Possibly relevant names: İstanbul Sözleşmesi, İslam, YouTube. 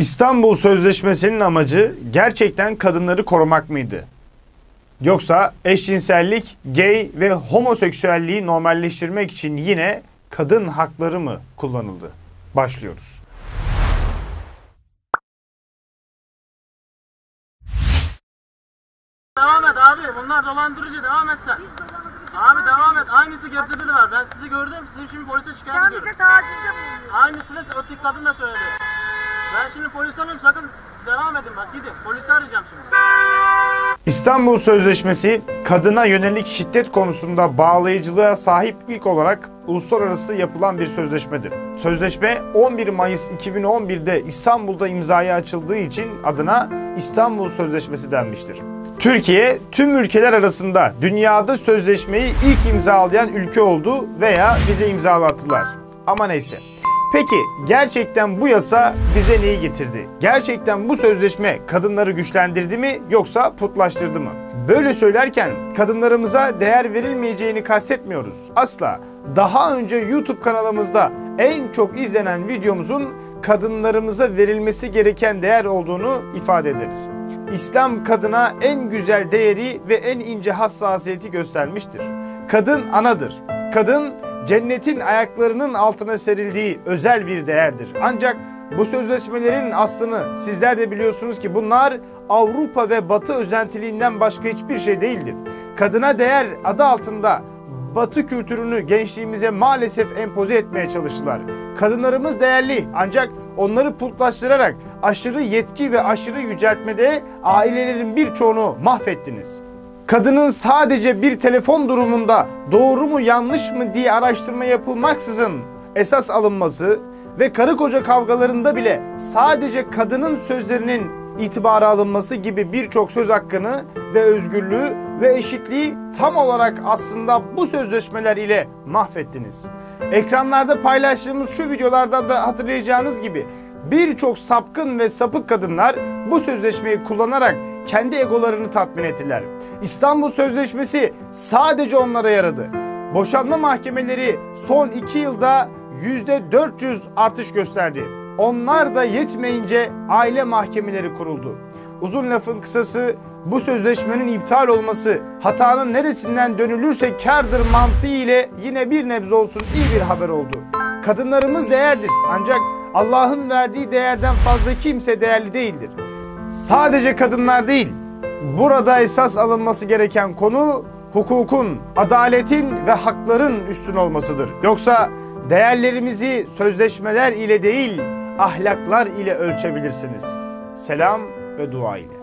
İstanbul Sözleşmesi'nin amacı gerçekten kadınları korumak mıydı? Yoksa eşcinsellik, gay ve homoseksüelliği normalleştirmek için yine kadın hakları mı kullanıldı? Başlıyoruz. Devam et abi, bunlar dolandırıcı, devam et sen. Abi devam et, aynısı Gebze'de de var. Ben sizi gördüm, sizin şimdi polise şikayet ediyorum. Sen bize tacizde bulunuyorsun. Aynısını o tek kadın da söyledi. Ben şimdi polis alayım, sakın devam edin bak, gidin. Polisi arayacağım şimdi. İstanbul Sözleşmesi, kadına yönelik şiddet konusunda bağlayıcılığa sahip ilk olarak uluslararası yapılan bir sözleşmedir. Sözleşme 11 Mayıs 2011'de İstanbul'da imzaya atıldığı için adına İstanbul Sözleşmesi denmiştir. Türkiye, tüm ülkeler arasında dünyada sözleşmeyi ilk imzalayan ülke oldu veya bize imzalattılar. Ama neyse. Peki gerçekten bu yasa bize neyi getirdi? Gerçekten bu sözleşme kadınları güçlendirdi mi yoksa putlaştırdı mı? Böyle söylerken kadınlarımıza değer verilmeyeceğini kastetmiyoruz. Asla. Daha önce YouTube kanalımızda en çok izlenen videomuzun kadınlarımıza verilmesi gereken değer olduğunu ifade ederiz. İslam kadına en güzel değeri ve en ince hassasiyeti göstermiştir. Kadın anadır. Kadın cennetin ayaklarının altına serildiği özel bir değerdir. Ancak bu sözleşmelerin aslını sizler de biliyorsunuz ki bunlar Avrupa ve Batı özentiliğinden başka hiçbir şey değildir. Kadına değer adı altında Batı kültürünü gençliğimize maalesef empoze etmeye çalıştılar. Kadınlarımız değerli ancak onları putlaştırarak aşırı yetki ve aşırı yüceltmede ailelerin birçoğunu mahvettiniz. Kadının sadece bir telefon durumunda doğru mu yanlış mı diye araştırma yapılmaksızın esas alınması ve karı koca kavgalarında bile sadece kadının sözlerinin itibara alınması gibi birçok söz hakkını ve özgürlüğü ve eşitliği tam olarak aslında bu sözleşmeler ile mahvettiniz. Ekranlarda paylaştığımız şu videolardan da hatırlayacağınız gibi birçok sapkın ve sapık kadınlar bu sözleşmeyi kullanarak kendi egolarını tatmin ettiler. İstanbul Sözleşmesi sadece onlara yaradı. Boşanma mahkemeleri son 2 yılda %400 artış gösterdi. Onlar da yetmeyince aile mahkemeleri kuruldu. Uzun lafın kısası bu sözleşmenin iptal olması hatanın neresinden dönülürse kârdır mantığı ile yine bir nebze olsun iyi bir haber oldu. Kadınlarımız değerdir ancak Allah'ın verdiği değerden fazla kimse değerli değildir. Sadece kadınlar değil, burada esas alınması gereken konu hukukun, adaletin ve hakların üstün olmasıdır. Yoksa değerlerimizi sözleşmeler ile değil, ahlaklar ile ölçebilirsiniz. Selam ve dua ile.